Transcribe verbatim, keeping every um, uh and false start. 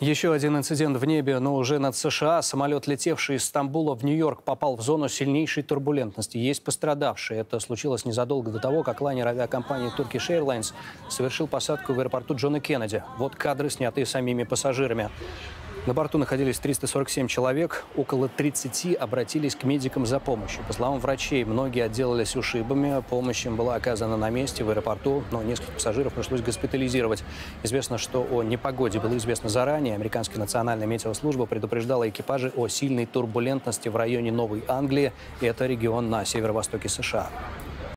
Еще один инцидент в небе, но уже над США. Самолет, летевший из Стамбула в Нью-Йорк, попал в зону сильнейшей турбулентности. Есть пострадавшие. Это случилось незадолго до того, как лайнер авиакомпании Turkish Airlines совершил посадку в аэропорту Джона Кеннеди. Вот кадры, снятые самими пассажирами. На борту находились триста сорок семь человек. Около тридцати обратились к медикам за помощью. По словам врачей, многие отделались ушибами. Помощь им была оказана на месте, в аэропорту, но нескольких пассажиров пришлось госпитализировать. Известно, что о непогоде было известно заранее. Американская национальная метеослужба предупреждала экипажи о сильной турбулентности в районе Новой Англии. Это регион на северо-востоке США.